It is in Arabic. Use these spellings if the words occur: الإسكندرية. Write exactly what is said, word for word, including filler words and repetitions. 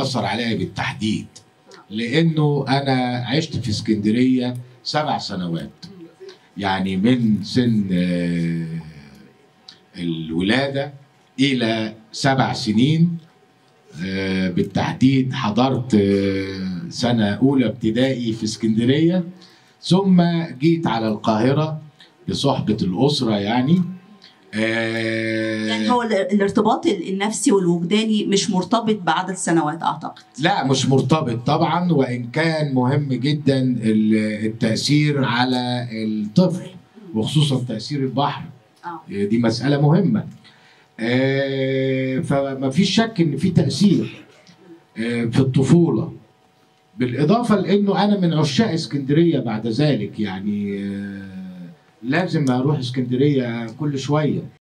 اثر عليا بالتحديد، لانه انا عشت في اسكندريه سبع سنوات، يعني من سن الولاده الى سبع سنين بالتحديد. حضرت سنه اولى ابتدائي في اسكندريه، ثم جيت على القاهره بصحبه الاسره. يعني يعني هو الارتباط النفسي والوجداني مش مرتبط بعدد سنوات اعتقد. لا مش مرتبط طبعا، وان كان مهم جدا التأثير على الطفل، وخصوصا تأثير البحر. آه. دي مسألة مهمة. آه فما فيش شك ان في تأثير آه في الطفولة، بالاضافة لانه انا من عشاق اسكندرية بعد ذلك. يعني آه لازم اروح اسكندريه كل شويه.